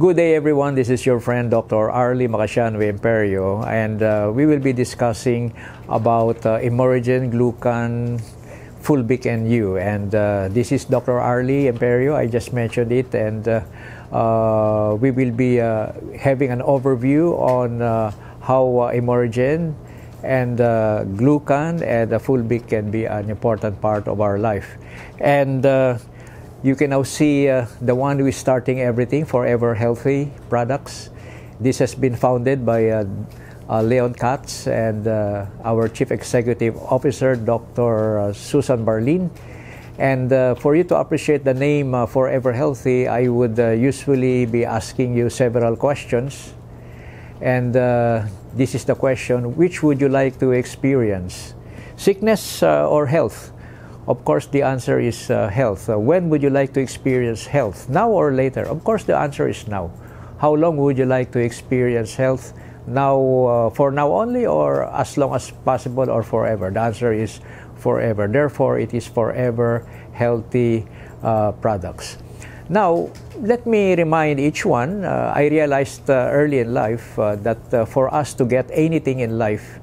Good day, everyone. This is your friend, Dr. Arlie Makashianwe Imperio, and we will be discussing about ImuRegen Glucan, Fulvic, and you. And this is Dr. Arlie Imperio. I just mentioned it, and we will be having an overview on how ImuRegen and Glucan and Fulvic can be an important part of our life. And you can now see the one who is starting everything, Forever Healthy Products. This has been founded by Leon Katz and our Chief Executive Officer, Dr. Susan Barlin. And for you to appreciate the name Forever Healthy, I would usually be asking you several questions. And this is the question: which would you like to experience? Sickness or health? Of course, the answer is health. When would you like to experience health? Now or later? Of course, the answer is now. How long would you like to experience health? Now, for now only, or as long as possible, or forever? The answer is forever. Therefore, it is Forever Healthy Products. Now, let me remind each one. I realized early in life that for us to get anything in life,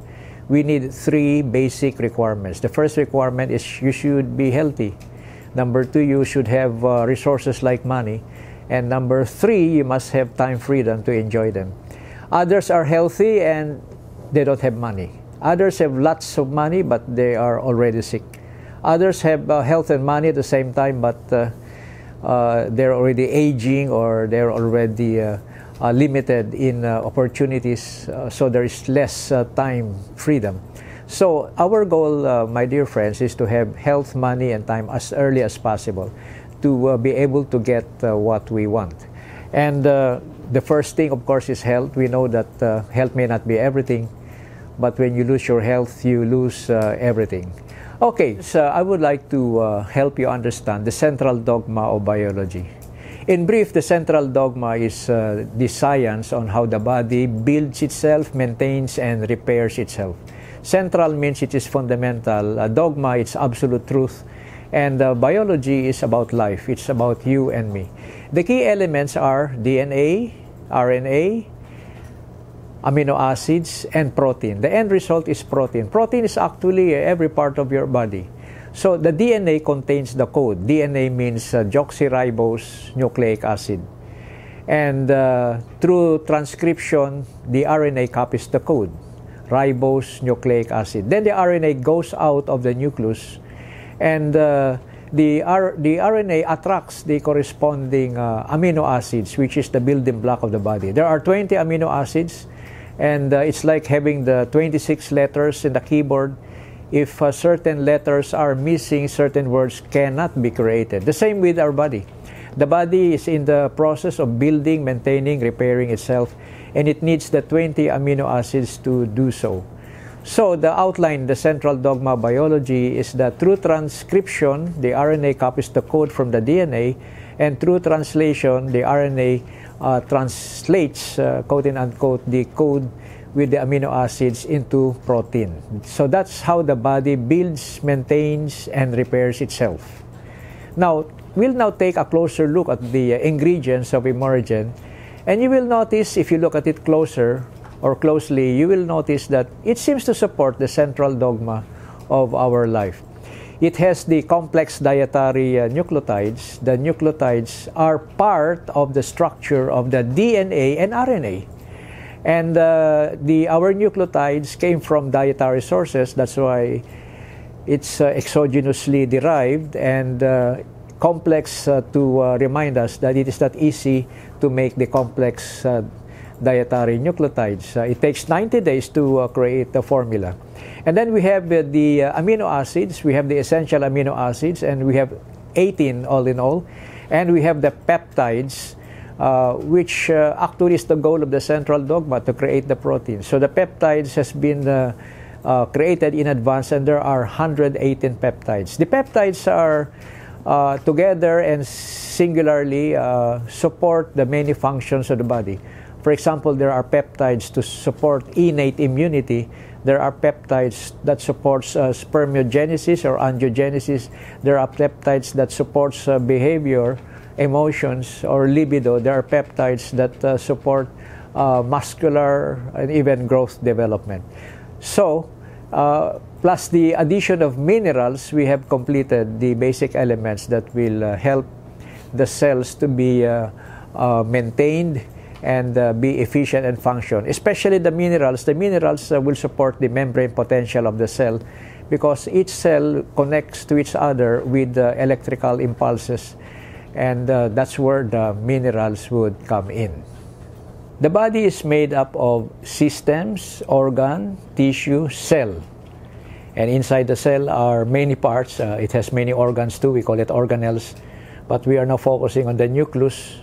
we need three basic requirements. The first requirement is you should be healthy. Number two, you should have resources like money. And number three, you must have time freedom to enjoy them. Others are healthy and they don't have money. Others have lots of money, but they are already sick. Others have health and money at the same time, but they're already aging, or they're already limited in opportunities, so there is less time freedom. So our goal, my dear friends, is to have health, money, and time as early as possible to be able to get what we want. And the first thing, of course, is health. We know that health may not be everything, but when you lose your health, you lose everything. Okay, so I would like to help you understand the central dogma of biology. In brief, the central dogma is the science on how the body builds itself, maintains, and repairs itself. Central means it is fundamental. Dogma, it's absolute truth. And biology is about life. It's about you and me. The key elements are DNA, RNA, amino acids, and protein. The end result is protein. Protein is actually every part of your body. So the DNA contains the code. DNA means deoxyribose nucleic acid. And through transcription, the RNA copies the code, ribose nucleic acid. Then the RNA goes out of the nucleus, and the RNA attracts the corresponding amino acids, which is the building block of the body. There are 20 amino acids, and it's like having the 26 letters in the keyboard. If certain letters are missing, certain words cannot be created. The same with our body. The body is in the process of building, maintaining, repairing itself, and it needs the 20 amino acids to do so. So the outline, the central dogma of biology, is that through transcription, the RNA copies the code from the DNA, and through translation, the RNA translates, quote-unquote, the code with the amino acids into protein. So that's how the body builds, maintains, and repairs itself. Now, we'll now take a closer look at the ingredients of ImuRegen, and you will notice, if you look at it closer or closely, you will notice that it seems to support the central dogma of our life. It has the complex dietary nucleotides. The nucleotides are part of the structure of the DNA and RNA. And our nucleotides came from dietary sources. That's why it's exogenously derived and complex to remind us that it is not easy to make the complex dietary nucleotides. It takes 90 days to create the formula. And then we have the amino acids. We have the essential amino acids, and we have 18 all in all. And we have the peptides, which actually is the goal of the central dogma, to create the protein. So the peptides has been created in advance, and there are 118 peptides. The peptides are together and singularly support the many functions of the body. For example, there are peptides to support innate immunity. There are peptides that supports spermiogenesis or angiogenesis. There are peptides that supports behavior. emotions or libido, there are peptides that support muscular and even growth development. So, plus the addition of minerals, we have completed the basic elements that will help the cells to be maintained and be efficient and function. Especially the minerals. The minerals will support the membrane potential of the cell because each cell connects to each other with electrical impulses, and that's where the minerals would come in. The body is made up of systems, organ, tissue, cell. And inside the cell are many parts. It has many organs too. We call it organelles. But we are now focusing on the nucleus,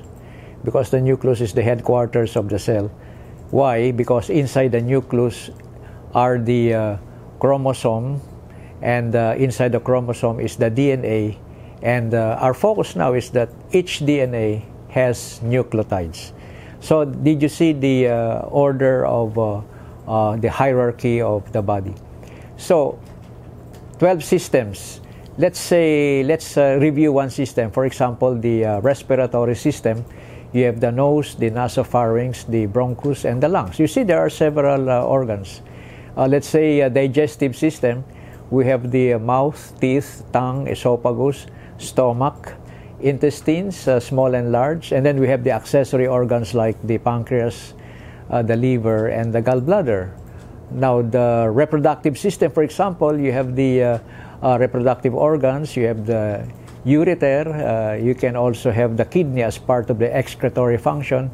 because the nucleus is the headquarters of the cell. Why? Because inside the nucleus are the chromosome, and inside the chromosome is the DNA. And our focus now is that each DNA has nucleotides. So did you see the order of the hierarchy of the body? So 12 systems. Let's review one system. For example, the respiratory system. You have the nose, the nasopharynx, the bronchus, and the lungs. You see there are several organs. Let's say digestive system. We have the mouth, teeth, tongue, esophagus, stomach, intestines, small and large. And then we have the accessory organs like the pancreas, the liver, and the gallbladder. Now, the reproductive system, for example, you have the reproductive organs. You have the ureter, you can also have the kidney as part of the excretory function,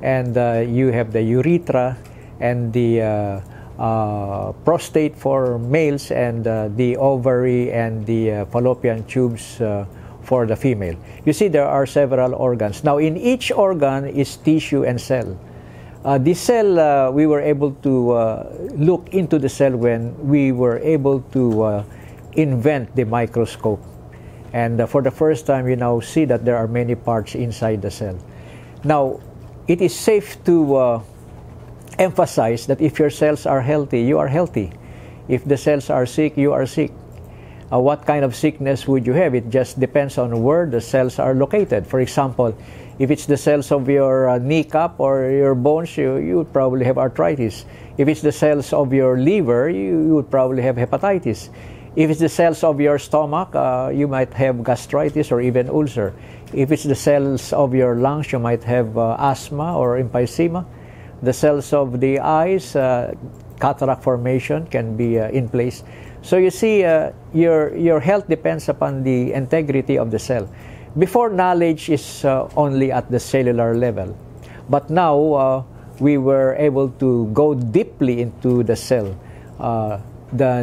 and you have the urethra and the prostate for males, and the ovary and the fallopian tubes for the female. You see there are several organs. Now in each organ is tissue and cell. This cell, we were able to look into the cell when we were able to invent the microscope. And for the first time, you now see that there are many parts inside the cell. Now, it is safe to emphasize that if your cells are healthy, you are healthy. If the cells are sick, you are sick. What kind of sickness would you have? It just depends on where the cells are located. For example, if it's the cells of your kneecap or your bones, you would probably have arthritis. If it's the cells of your liver, you would probably have hepatitis. If it's the cells of your stomach, you might have gastritis or even ulcer. If it's the cells of your lungs, you might have asthma or emphysema. The cells of the eyes, cataract formation can be in place. So you see, your health depends upon the integrity of the cell. Before, knowledge is only at the cellular level. But now, we were able to go deeply into the cell.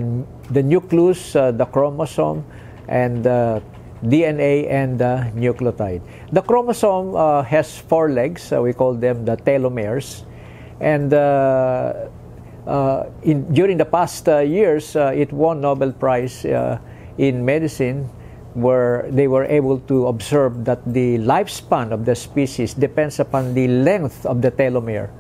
The nucleus, the chromosome, and DNA, and the nucleotide. The chromosome has four legs. We call them the telomeres. And during the past years, it won Nobel Prize in medicine, where they were able to observe that the lifespan of the species depends upon the length of the telomere.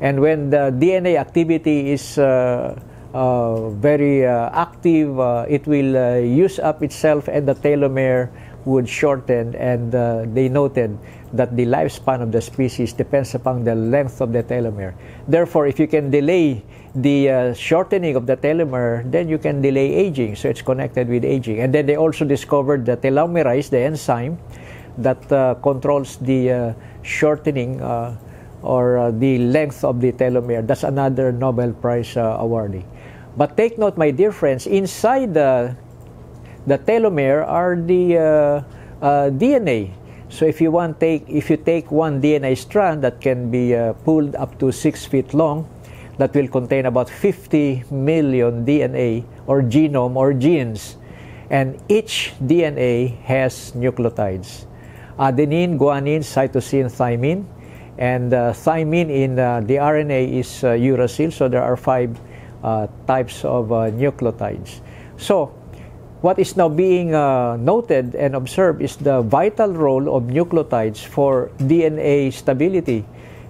And when the DNA activity is very active, it will use up itself, and the telomere would shorten, and they noted that the lifespan of the species depends upon the length of the telomere. Therefore, if you can delay the shortening of the telomere, then you can delay aging, so it's connected with aging. And then they also discovered the telomerase, the enzyme that controls the shortening or the length of the telomere. That's another Nobel Prize awardee. But take note, my dear friends, inside the telomere are the DNA. So if you take one DNA strand that can be pulled up to 6 feet long, that will contain about 50 million DNA or genome or genes. And each DNA has nucleotides. Adenine, guanine, cytosine, thymine. And thymine in the RNA is uracil. So there are 5 types of nucleotides. So what is now being noted and observed is the vital role of nucleotides for DNA stability.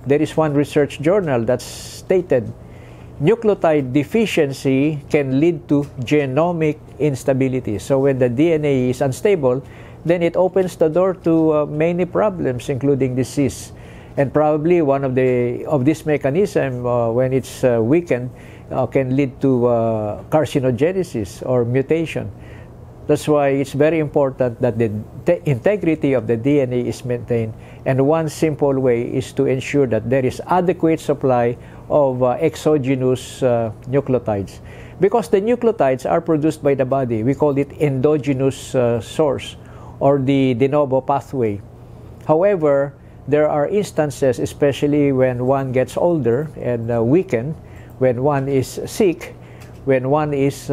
There is one research journal that stated nucleotide deficiency can lead to genomic instability. So when the DNA is unstable, then it opens the door to many problems, including disease. And probably one of this mechanism, when it's weakened, can lead to carcinogenesis or mutation. That's why it's very important that the integrity of the DNA is maintained. And one simple way is to ensure that there is adequate supply of exogenous nucleotides. Because the nucleotides are produced by the body, we call it endogenous source or the de novo pathway. However, there are instances, especially when one gets older and weakened, when one is sick, when one is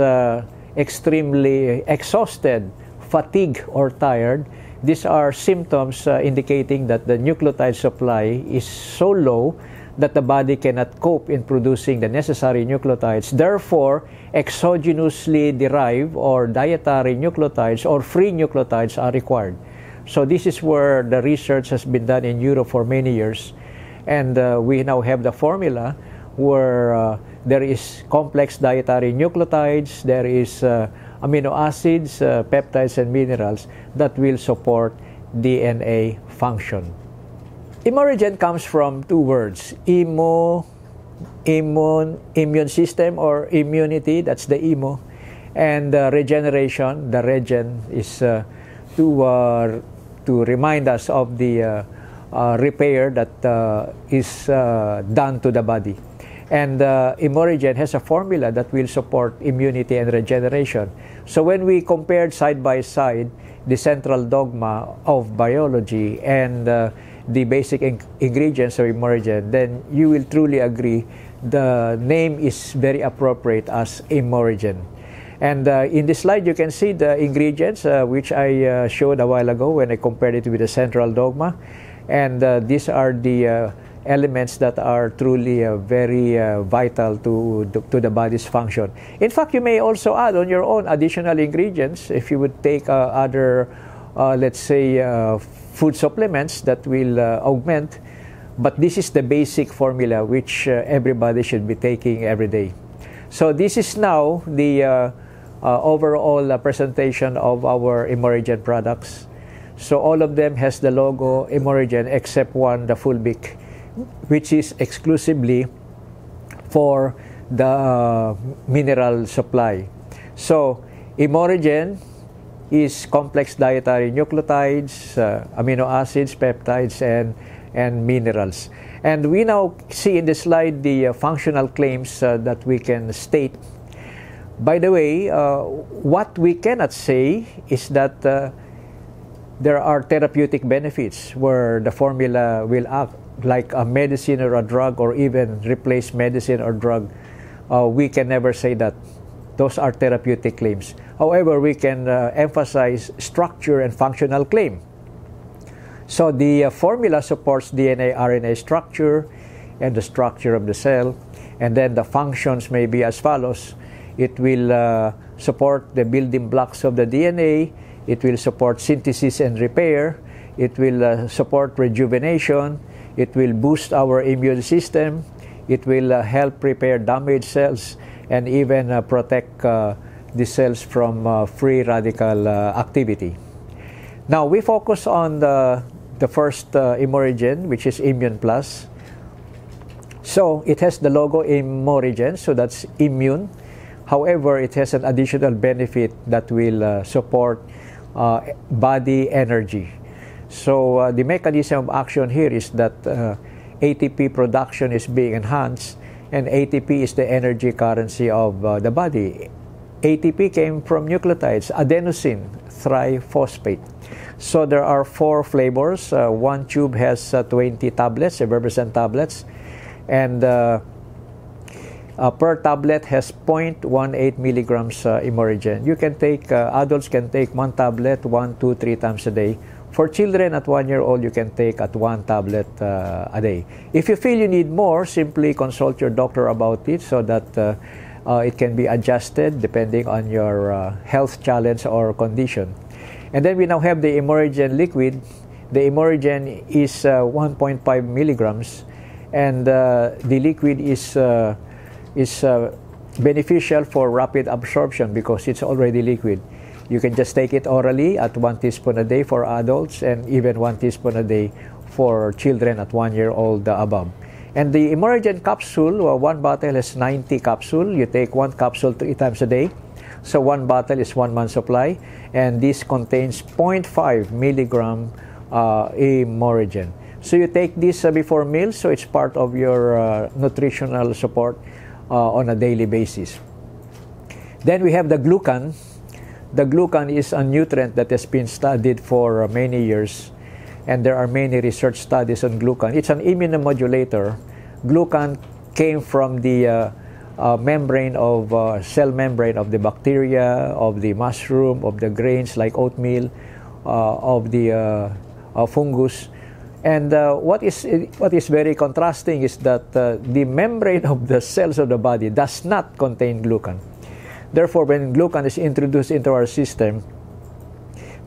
extremely exhausted, fatigued or tired. These are symptoms indicating that the nucleotide supply is so low that the body cannot cope in producing the necessary nucleotides. Therefore, exogenously derived or dietary nucleotides or free nucleotides are required. So this is where the research has been done in Europe for many years. And we now have the formula where there is complex dietary nucleotides, there is amino acids, peptides, and minerals that will support DNA function. ImuRegen comes from two words, immune system or immunity, that's the IMU, and regeneration, the regen is to remind us of the repair that is done to the body. And ImuRegen has a formula that will support immunity and regeneration. So when we compared side by side the Central Dogma of Biology and the basic ingredients of ImuRegen, then you will truly agree the name is very appropriate as ImuRegen. And in this slide, you can see the ingredients which I showed a while ago when I compared it with the Central Dogma. And these are the elements that are truly very vital to the body's function. In fact, you may also add on your own additional ingredients if you would take other, let's say, food supplements that will augment. But this is the basic formula which everybody should be taking every day. So this is now the overall presentation of our ImuRegen products. So all of them has the logo ImuRegen except one, the Fulvic, which is exclusively for the mineral supply. So ImuRegen is complex dietary nucleotides, amino acids, peptides, and minerals. And we now see in this slide the functional claims that we can state. By the way, what we cannot say is that there are therapeutic benefits where the formula will act like a medicine or a drug or even replace medicine or drug. We can never say that. Those are therapeutic claims. However, we can emphasize structure and functional claim. So the formula supports DNA, RNA structure and the structure of the cell. And then the functions may be as follows. It will support the building blocks of the DNA. It will support synthesis and repair. It will support rejuvenation. It will boost our immune system. It will help repair damaged cells and even protect the cells from free radical activity. Now, we focus on the first ImuRegen, which is ImunPlus. So it has the logo ImuRegen, so that's immune. However, it has an additional benefit that will support body energy. So the mechanism of action here is that ATP production is being enhanced, and ATP is the energy currency of the body. ATP came from nucleotides, adenosine triphosphate. So there are four flavors. One tube has 20 tablets, effervescent tablets, and per tablet has 0.18 milligrams ImuRegen. You can take, adults can take one tablet 1, 2, 3 times a day. For children at 1 year old, you can take at one tablet a day. If you feel you need more, simply consult your doctor about it so that it can be adjusted depending on your health challenge or condition. And then we now have the ImuRegen Liquid. The ImuRegen is 1.5 milligrams, and the liquid is beneficial for rapid absorption because it's already liquid. You can just take it orally at 1 teaspoon a day for adults and even 1 teaspoon a day for children at 1 year old above. And the ImuRegen capsule, one bottle has 90 capsules. You take 1 capsule 3 times a day. So 1 bottle is 1 month supply. And this contains 0.5 milligram ImuRegen. So you take this before meals, so it's part of your nutritional support on a daily basis. Then we have the glucan. The glucan is a nutrient that has been studied for many years, and there are many research studies on glucan. It's an immunomodulator. Glucan came from the membrane of cell membrane of the bacteria, of the mushroom, of the grains like oatmeal, of the fungus. And what is very contrasting is that the membrane of the cells of the body does not contain glucan. Therefore, when glucan is introduced into our system,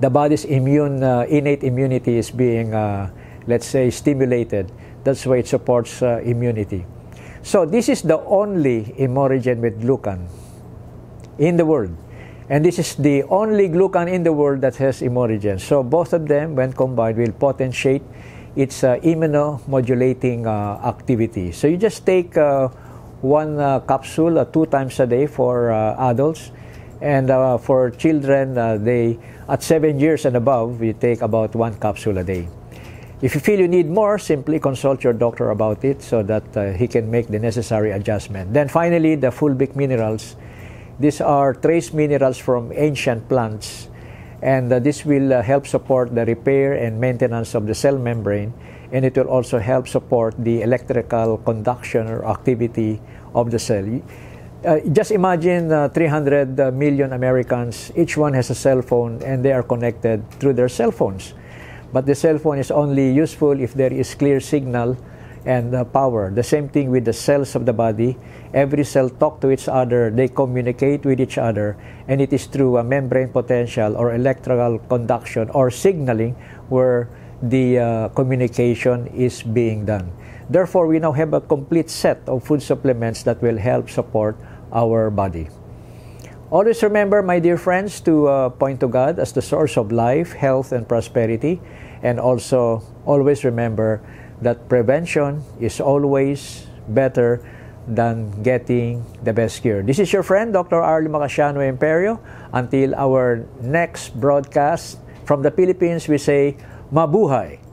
the body's innate immunity is being, let's say, stimulated. That's why it supports immunity. So this is the only ImuRegen with glucan in the world. And this is the only glucan in the world that has ImuRegen. So both of them, when combined, will potentiate its immunomodulating activity. So you just take 1 capsule 2 times a day for adults, and for children, they at 7 years and above, you take about 1 capsule a day. If you feel you need more, simply consult your doctor about it so that he can make the necessary adjustment. Then finally, the fulvic minerals. These are trace minerals from ancient plants, and this will help support the repair and maintenance of the cell membrane, and it will also help support the electrical conduction or activity of the cell. Just imagine 300 million Americans, each one has a cell phone, and they are connected through their cell phones. But the cell phone is only useful if there is clear signal and power. The same thing with the cells of the body. Every cell talks to each other, they communicate with each other, and it is through a membrane potential or electrical conduction or signaling where the communication is being done. Therefore, we now have a complete set of food supplements that will help support our body. Always remember, my dear friends, to point to God as the source of life, health, and prosperity. And also, always remember that prevention is always better than getting the best cure. This is your friend, Dr. Arlie Makashianwe Imperio. Until our next broadcast from the Philippines, we say, Mabuhay!